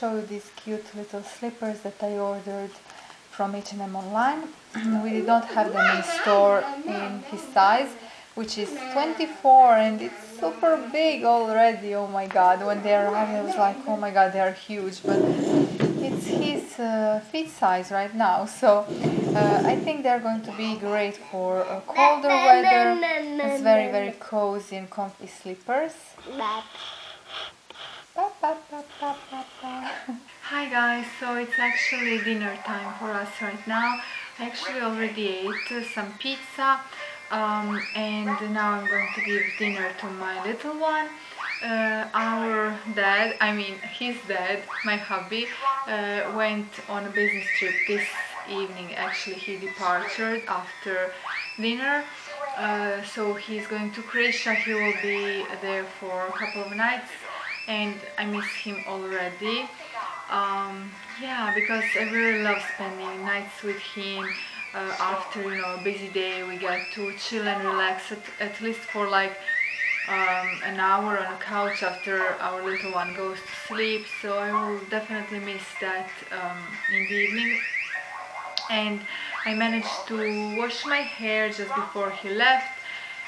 show you these cute little slippers that I ordered from H&M online. We don't have them in store in his size, which is 24, and it's super big already. Oh my god, when they arrived I was like, oh my god, they are huge, but it's his feet size right now, so I think they're going to be great for colder weather. It's very, very cozy and comfy slippers. Hi guys, so it's actually dinner time for us right now. I actually already ate some pizza, and now I'm going to give dinner to my little one. Our dad, I mean his dad, my hubby, went on a business trip this evening. Actually he departed after dinner, so he's going to Croatia. He will be there for a couple of nights and I miss him already. Yeah, because I really love spending nights with him. After, you know, a busy day, we get to chill and relax at least for like an hour on a couch after our little one goes to sleep. So I will definitely miss that in the evening. And I managed to wash my hair just before he left,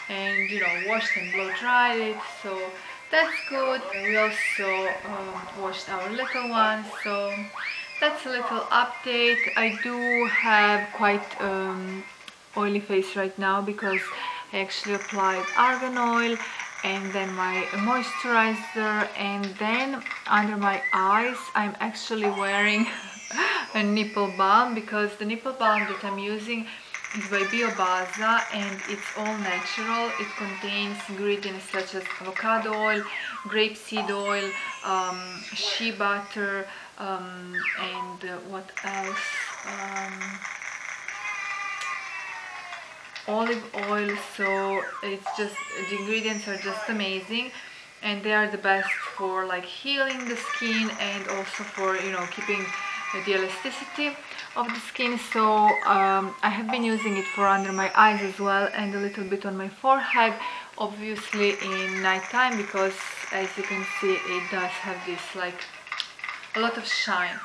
and you know, washed and blow dried it, so that's good. We also washed our little one, so that's a little update. I do have quite oily face right now because I actually applied argan oil and then my moisturizer, and then under my eyes I'm actually wearing a nipple balm, because the nipple balm that I'm using is by BioBaza and it's all natural. It contains ingredients such as avocado oil, grapeseed oil, shea butter, and what else, olive oil. So it's just, the ingredients are just amazing, and they are the best for like healing the skin and also for, you know, keeping the elasticity of the skin. So I have been using it for under my eyes as well, and a little bit on my forehead, obviously in nighttime, because as you can see it does have this like a lot of shine.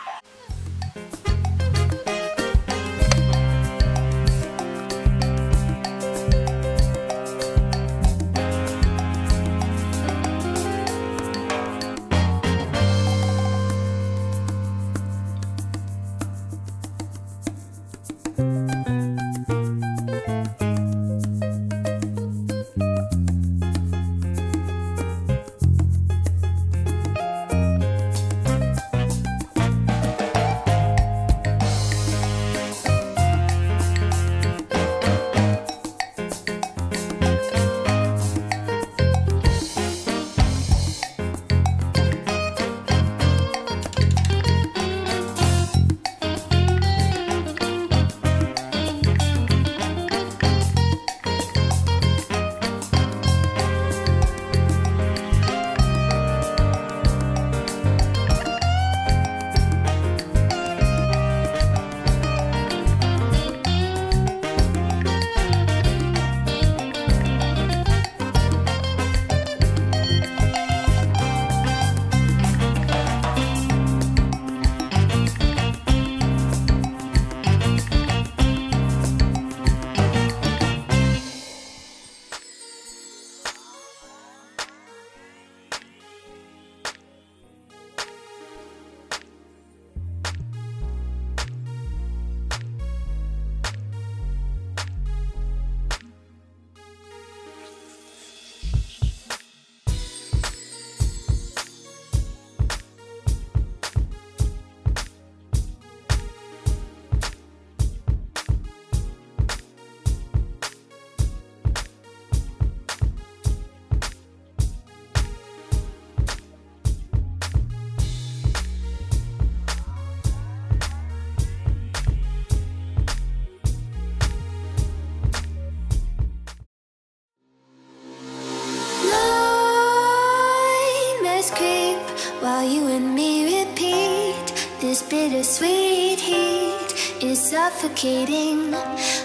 Bittersweet heat is suffocating.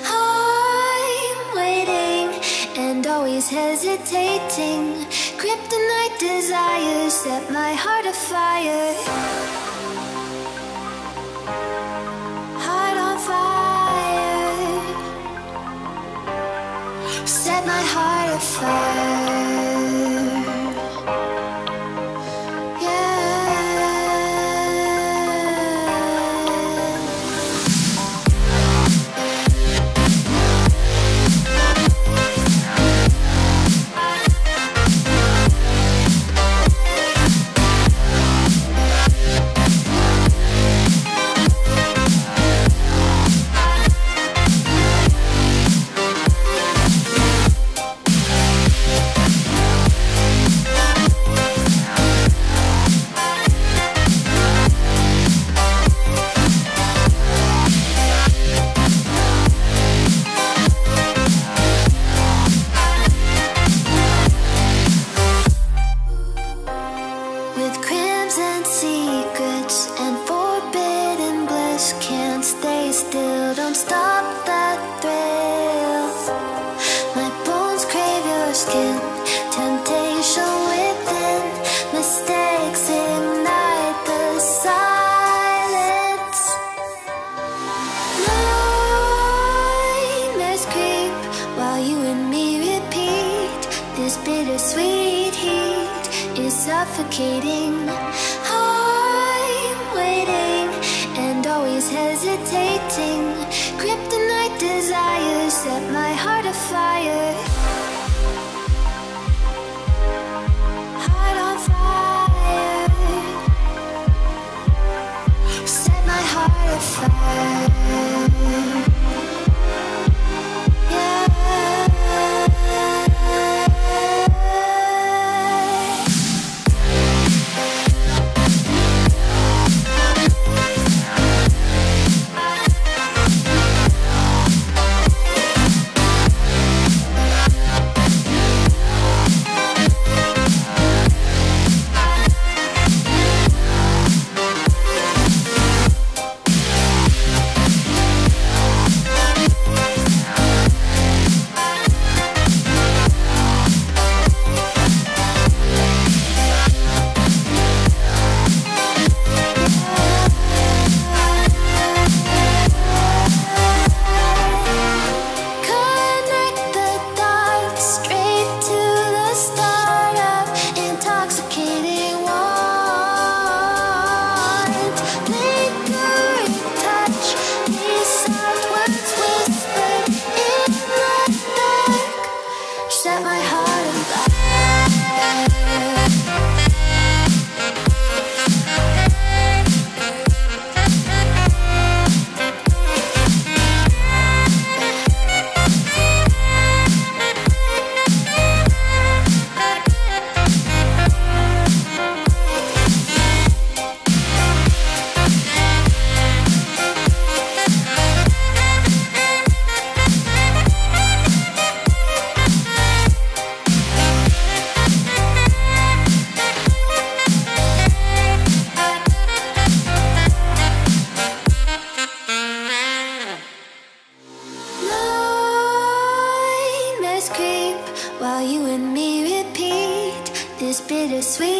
I'm waiting and always hesitating. Kryptonite desires set my heart afire. set my heart afire.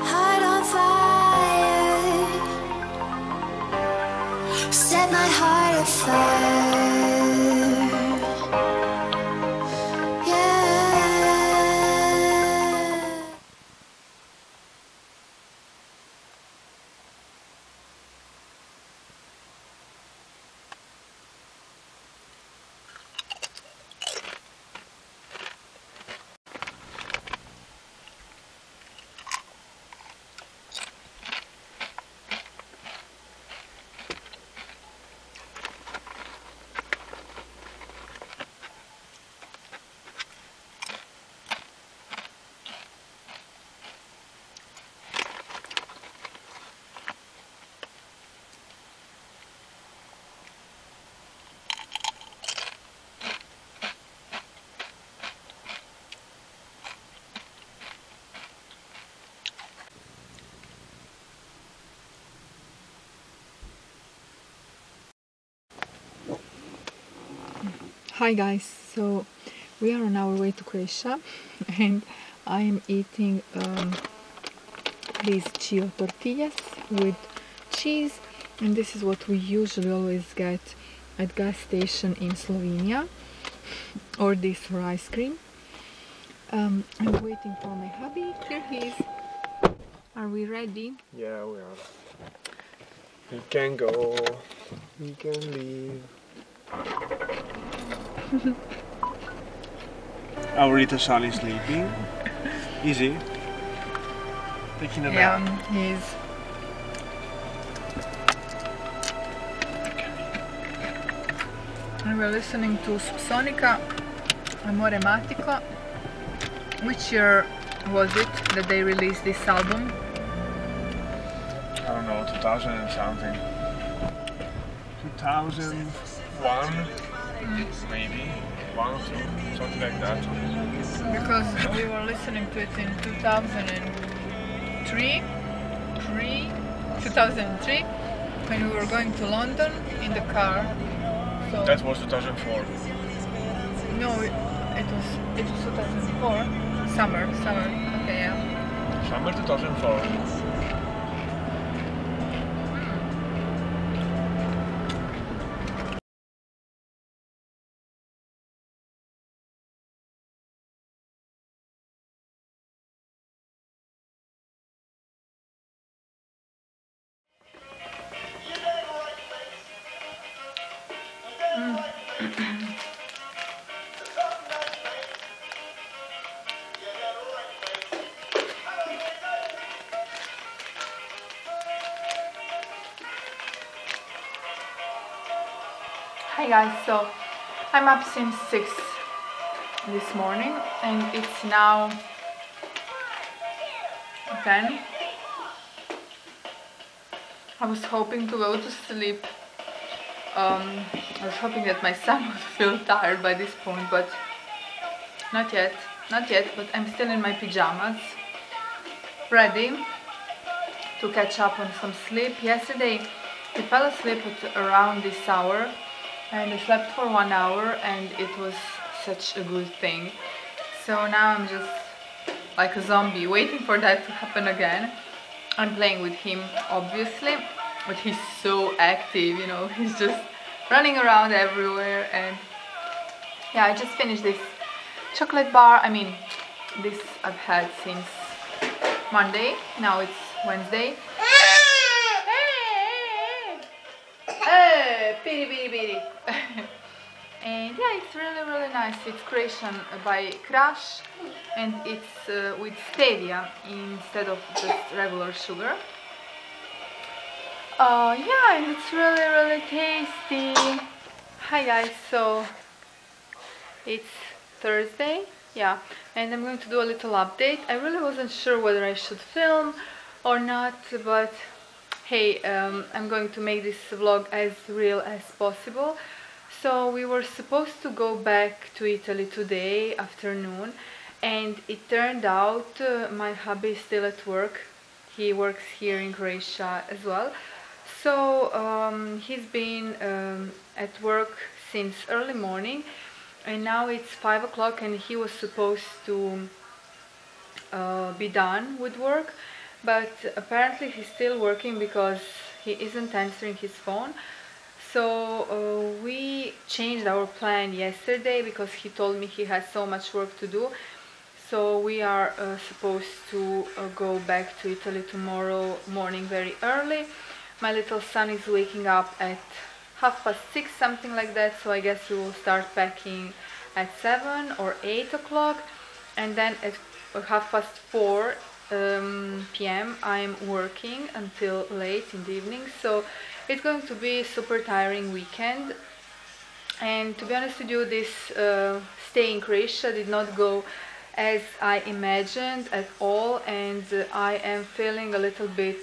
Heart on fire. Set my heart afire. Suffocating, I'm waiting and always hesitating. Kryptonite desires set my heart afire. Heart on fire. Set my heart afire. Hi guys, so We are on our way to Croatia and I am eating these chio tortillas with cheese, and this is what we usually always get at gas station in Slovenia, or this for ice cream. I'm waiting for my hubby. Here he is. Are we ready? Yeah, we are. We can go. We can leave. Our little son is sleeping. Is he? Taking a nap. Yeah, he is. And we're listening to Subsonica, Amorematico. Which year was it that they released this album? I don't know, 2000 and something. 2001, maybe. One, two, something like that. Because we were listening to it in 2003, when we were going to London in the car. So that was 2004. No, it was 2004. Summer. Okay, yeah. Summer 2004. Hi guys, so I'm up since 6 this morning and it's now 10. I was hoping to go to sleep. I was hoping that my son would feel tired by this point, but not yet, but I'm still in my pajamas, ready to catch up on some sleep. Yesterday I fell asleep at around this hour. And I slept for 1 hour and it was such a good thing. So now I'm just like a zombie waiting for that to happen again. I'm playing with him obviously, but he's so active, you know, he's just running around everywhere. And yeah, I just finished this chocolate bar. I mean, this I've had since Monday, now it's Wednesday. And yeah, it's really nice. It's Croatian by Crash and it's with stevia instead of just regular sugar. Yeah, and it's really tasty. Hi guys, so it's Thursday, yeah, and I'm going to do a little update. I really wasn't sure whether I should film or not, but hey, I'm going to make this vlog as real as possible. So we were supposed to go back to Italy today afternoon, and it turned out my hubby is still at work. He works here in Croatia as well. So he's been at work since early morning, and now it's 5 o'clock and he was supposed to be done with work. But apparently he's still working because he isn't answering his phone. So we changed our plan yesterday because he told me he has so much work to do. So we are supposed to go back to Italy tomorrow morning very early. My little son is waking up at 6:30, something like that. So I guess we will start packing at 7 or 8 o'clock. And then at 4:30, p.m. I'm working until late in the evening, so it's going to be a super tiring weekend. And to be honest with you, this stay in Croatia did not go as I imagined at all, and I am feeling a little bit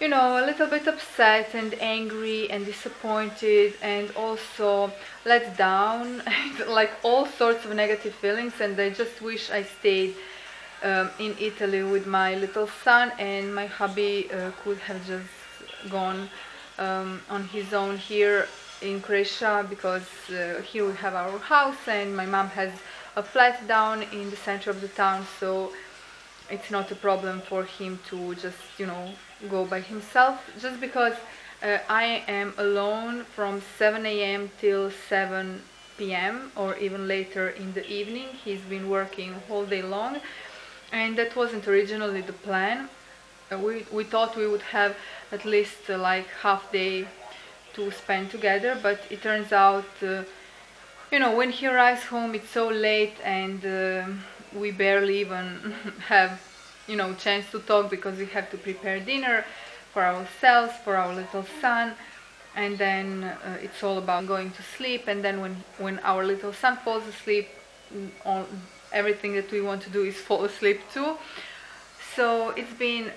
you know, a little bit upset and angry and disappointed and also let down like all sorts of negative feelings. And I just wish I stayed in Italy with my little son, and my hubby could have just gone on his own here in Croatia, because here we have our house and my mom has a flat down in the center of the town, so it's not a problem for him to just, you know, go by himself, just because I am alone from 7 a.m. till 7 p.m. or even later in the evening. He's been working all day long, and that wasn't originally the plan. We thought we would have at least like half day to spend together, but it turns out, you know, when he arrives home it's so late, and we barely even have, you know, chance to talk, because we have to prepare dinner for ourselves, for our little son, and then it's all about going to sleep. And then when our little son falls asleep, everything that we want to do is fall asleep too. So it's been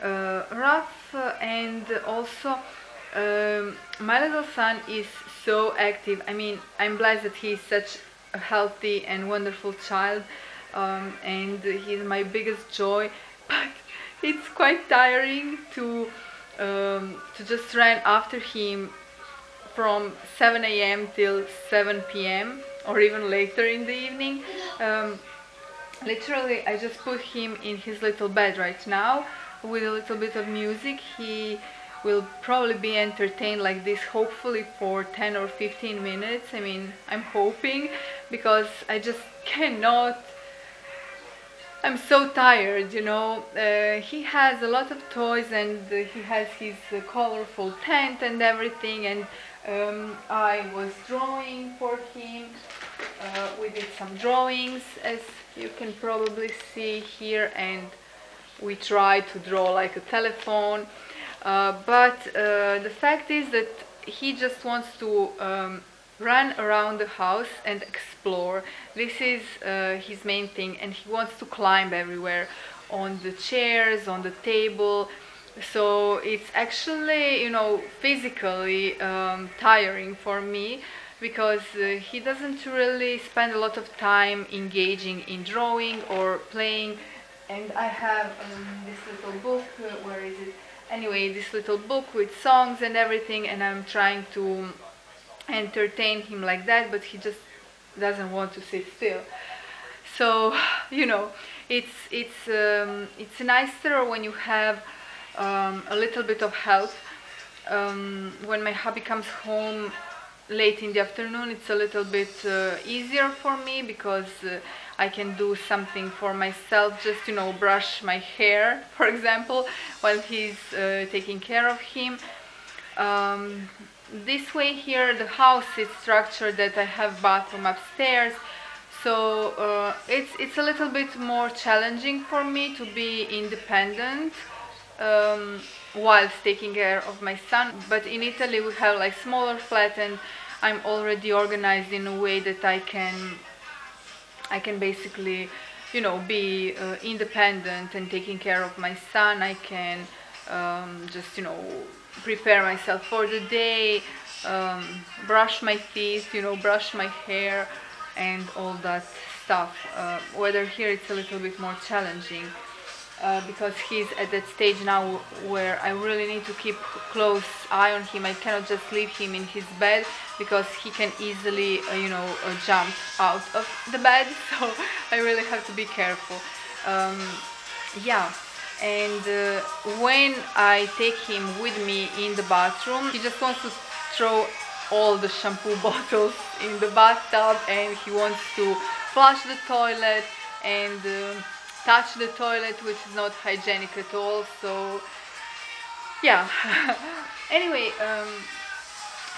rough, and also my little son is so active. I mean, I'm blessed that he's such a healthy and wonderful child, and he's my biggest joy, but it's quite tiring to just run after him from 7 a.m. till 7 p.m. or even later in the evening. Literally, I just put him in his little bed right now with a little bit of music. He will probably be entertained like this, hopefully for 10 or 15 minutes. I mean, I'm hoping, because I just cannot. I'm so tired, you know. He has a lot of toys, and he has his colorful tent and everything, and I was drawing for him. We did some drawings, as you can probably see here, and we tried to draw like a telephone, but the fact is that he just wants to run around the house and explore. This is his main thing, and he wants to climb everywhere, on the chairs, on the table. So it's actually, you know, physically tiring for me, because he doesn't really spend a lot of time engaging in drawing or playing. And I have this little book, where is it? Anyway, this little book with songs and everything, and I'm trying to entertain him like that, but he just doesn't want to sit still. So, you know, it's nicer when you have a little bit of help. When my hubby comes home late in the afternoon, it's a little bit easier for me, because I can do something for myself, just, you know, brush my hair, for example, while he's taking care of him. This way here, the house is structured that I have bathroom upstairs, so it's a little bit more challenging for me to be independent whilst taking care of my son. But in Italy we have like smaller flat, and I'm already organized in a way that I can basically, you know, be independent and taking care of my son. I can just, you know, prepare myself for the day, brush my teeth, you know, brush my hair and all that stuff. Whether here it's a little bit more challenging, because he's at that stage now where I really need to keep close eye on him. I cannot just leave him in his bed, because he can easily, you know, jump out of the bed, so I really have to be careful. Yeah. And when I take him with me in the bathroom, he just wants to throw all the shampoo bottles in the bathtub, and he wants to flush the toilet and touch the toilet, which is not hygienic at all. So yeah. Anyway,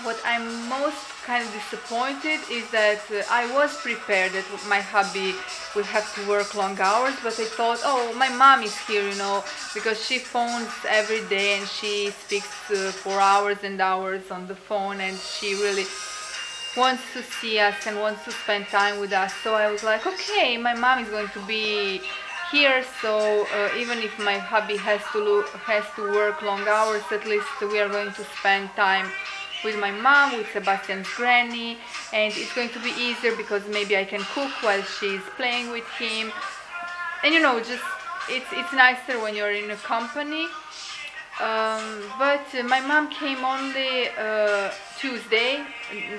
what I'm most kind of disappointed is that I was prepared that my hubby would have to work long hours, but I thought, oh, my mom is here, you know, because she phones every day and she speaks for hours and hours on the phone, and she really wants to see us and wants to spend time with us. So I was like, okay, my mom is going to be here, so even if my hubby has to work long hours, at least we are going to spend time with my mom, with Sebastian's granny, and it's going to be easier because maybe I can cook while she's playing with him. And, you know, just it's nicer when you're in a company. But my mom came only Tuesday,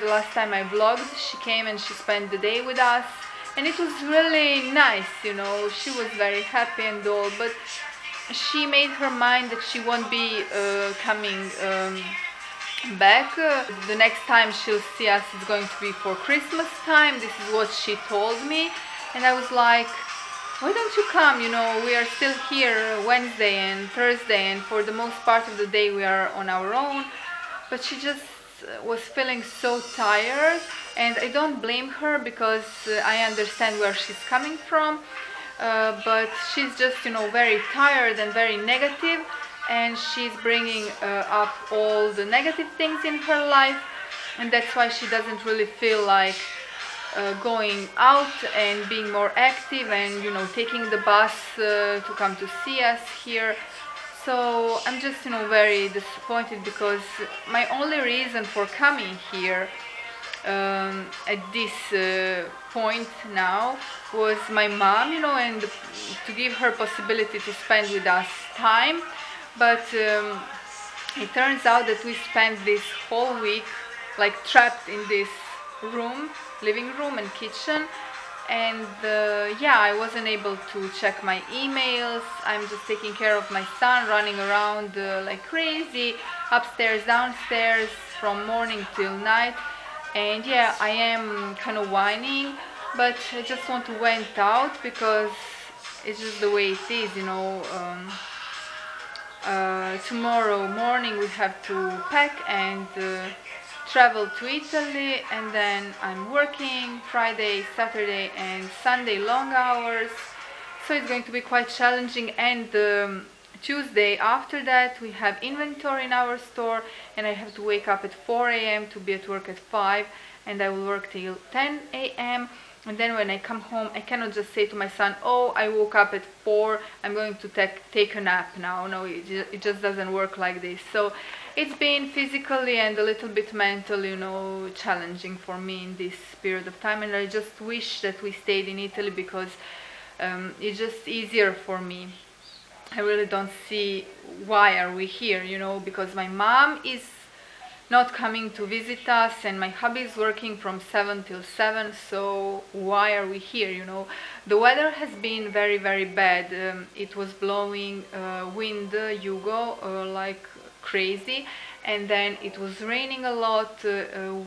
the last time I vlogged. She came and she spent the day with us, and it was really nice, you know. She was very happy and all, but she made her mind that she won't be coming back. The next time she'll see us is going to be for Christmas time. This is what she told me, and I was like, why don't you come, you know, we are still here Wednesday and Thursday, and for the most part of the day we are on our own. But she just was feeling so tired, and I don't blame her, because I understand where she's coming from, but she's just, you know, very tired and very negative, and she's bringing up all the negative things in her life, and that's why she doesn't really feel like going out and being more active and, you know, taking the bus to come to see us here. So I'm just, you know, very disappointed, because my only reason for coming here at this point now was my mom, you know, and to give her possibility to spend with us time. But it turns out that we spent this whole week like trapped in this room, living room and kitchen, and yeah, I wasn't able to check my emails. I'm just taking care of my son, running around like crazy, upstairs, downstairs, from morning till night, and yeah, I am kind of whining, but I just want to vent out, because it's just the way it is, you know. Tomorrow morning we have to pack and travel to Italy, and then I'm working Friday, Saturday and Sunday, long hours, so it's going to be quite challenging. And Tuesday after that we have inventory in our store, and I have to wake up at 4 a.m. to be at work at 5, and I will work till 10 a.m. and then when I come home I cannot just say to my son, oh, I woke up at 4, I'm going to take a nap now. No, it just doesn't work like this. So it's been physically and a little bit mentally, you know, challenging for me in this period of time, and I just wish that we stayed in Italy, because it's just easier for me. I really don't see why are we here, you know, because my mom is not coming to visit us, and my hubby is working from 7 till 7, so why are we here, you know. The weather has been very, very bad. It was blowing wind, Yugo, like crazy, and then it was raining a lot.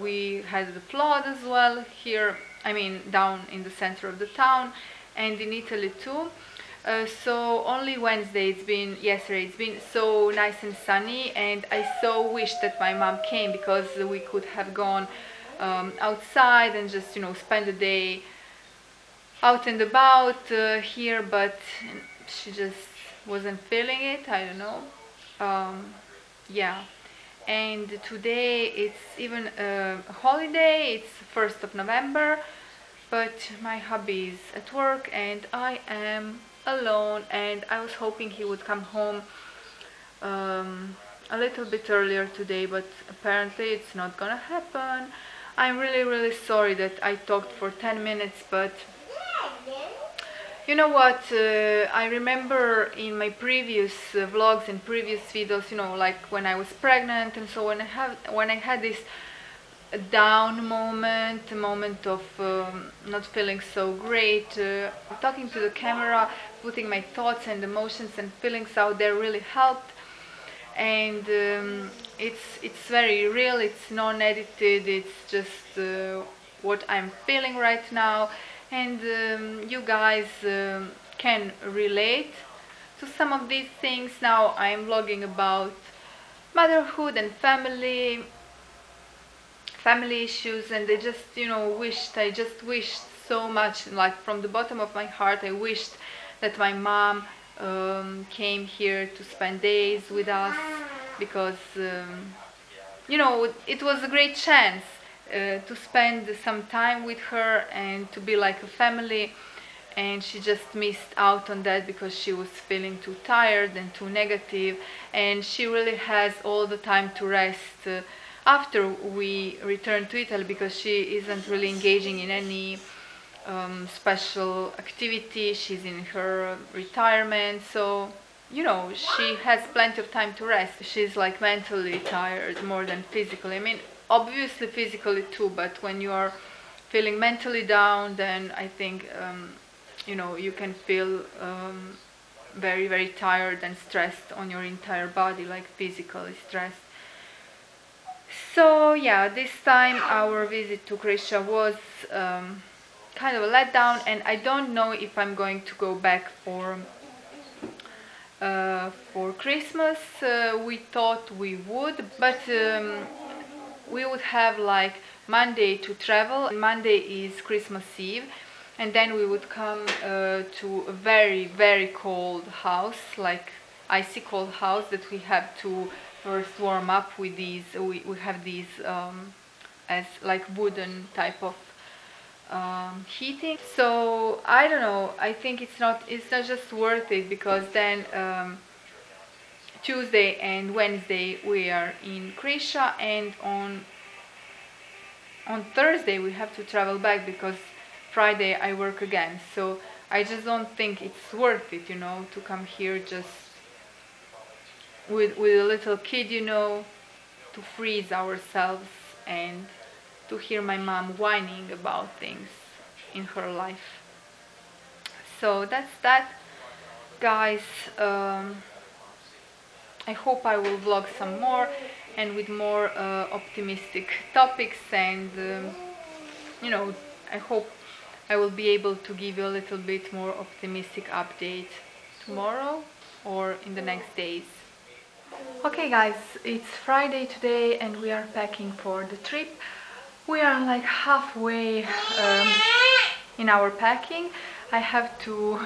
We had the flood as well here, I mean down in the center of the town, and in Italy too. So only Wednesday it's been, yesterday it's been so nice and sunny, and I so wish that my mom came, because we could have gone outside and just, you know, spend the day out and about here, but she just wasn't feeling it, I don't know. Yeah, and today it's even a holiday, it's 1st of November, but my hubby is at work and I am alone, and I was hoping he would come home a little bit earlier today, but apparently it's not gonna happen. I'm really, really sorry that I talked for 10 minutes, but you know what, I remember in my previous vlogs and previous videos, you know, like when I was pregnant, and so when I had this down moment, moment of not feeling so great, talking to the camera, putting my thoughts and emotions and feelings out there really helped. And it's very real, it's non-edited, it's just what I'm feeling right now. And you guys can relate to some of these things. Now I'm vlogging about motherhood and family issues, and I just, you know, I just wished so much, like from the bottom of my heart, I wished that my mom came here to spend days with us, because you know, it was a great chance to spend some time with her and to be like a family, and she just missed out on that, because she was feeling too tired and too negative, and she really has all the time to rest after we return to Italy, because she isn't really engaging in any special activity, she's in her retirement. So you know, she has plenty of time to rest. She's like mentally tired more than physically. I mean, obviously physically too, but when you are feeling mentally down, then I think, you know, you can feel very, very tired and stressed on your entire body, like physically stressed. So yeah, this time our visit to Croatia was kind of a letdown, and I don't know if I'm going to go back for Christmas. We thought we would, but we would have like Monday to travel. Monday is Christmas Eve, and then we would come to a very, very cold house, like icy cold house that we have to first warm up with these, we have these as like wooden type of heating. So I don't know, I think it's not just worth it, because then Tuesday and Wednesday we are in Croatia, and on Thursday we have to travel back because Friday I work again. So I just don't think it's worth it, you know, to come here just with a little kid, you know, to freeze ourselves and to hear my mom whining about things in her life. So that's that, guys. I hope I will vlog some more and with more optimistic topics, and you know, I hope I will be able to give you a little bit more optimistic update tomorrow or in the next days. Okay guys, it's Friday today and we are packing for the trip. We are like halfway in our packing. I have to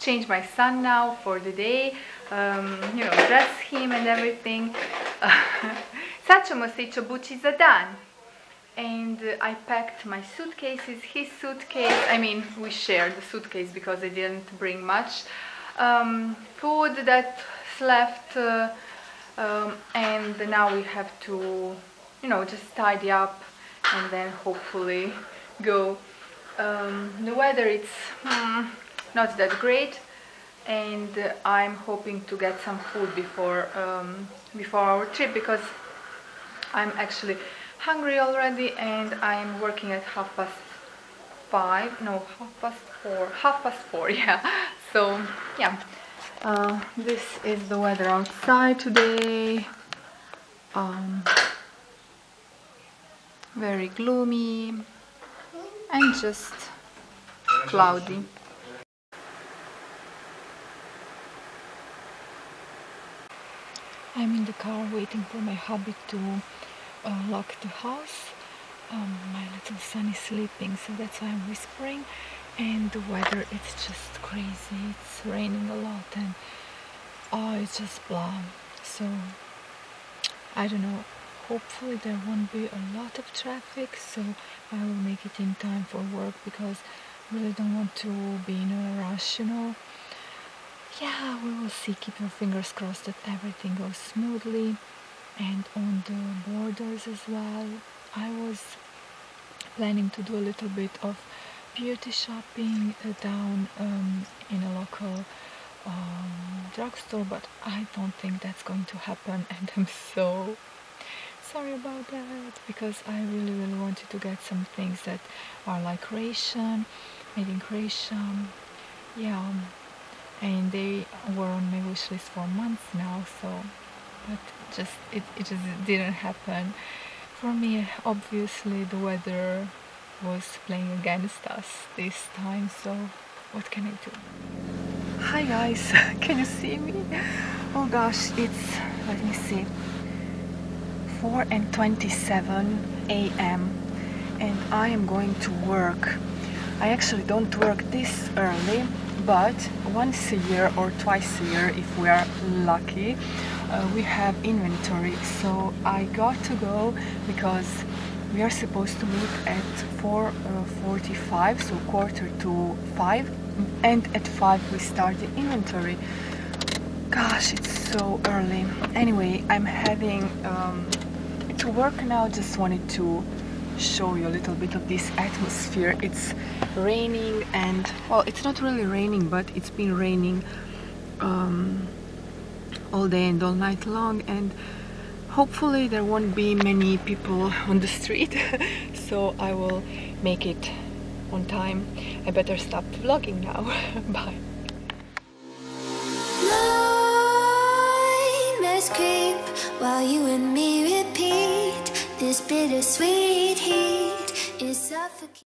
change my son now for the day, you know, dress him and everything. Sad ćemo se ići obući za dan. And I packed my suitcases, his suitcase, I mean we shared the suitcase because I didn't bring much. Food that's left, and now we have to, you know, just tidy up and then hopefully go. The weather it's not that great, and I'm hoping to get some food before our trip, because I'm actually hungry already, and I'm working at 4:30, yeah. So yeah, this is the weather outside today. Very gloomy and just cloudy. I'm in the car waiting for my hubby to lock the house. My little son is sleeping, so that's why I'm whispering. And the weather, it's just crazy, it's raining a lot, and oh, it's just blah. So I don't know, hopefully there won't be a lot of traffic, so I will make it in time for work, because I really don't want to be in a rush, you know. Yeah, we will see, keep your fingers crossed that everything goes smoothly, and on the borders as well. I was planning to do a little bit of beauty shopping down in a local drugstore, but I don't think that's going to happen, and I'm so sorry about that, because I really, really wanted to get some things that are like Croatian, made in Croatia, yeah, and they were on my wish list for months now, so, but just, it just didn't happen. For me, obviously, the weather was playing against us this time, so what can I do? Hi guys, can you see me? Oh gosh, it's, let me see, 4:27 a.m. and I am going to work. I actually don't work this early, but once a year or twice a year, if we are lucky, we have inventory, so I got to go, because we are supposed to meet at 4:45, so 4:45, and at 5 we start the inventory. Gosh, it's so early. Anyway, I'm heading to work now. Just wanted to show you a little bit of this atmosphere. It's raining, and well, it's not really raining, but it's been raining all day and all night long, and hopefully there won't be many people on the street, so I will make it on time. I better stop vlogging now. Bye. Nightmares creep while you and me repeat. This bittersweet heat is suffocating.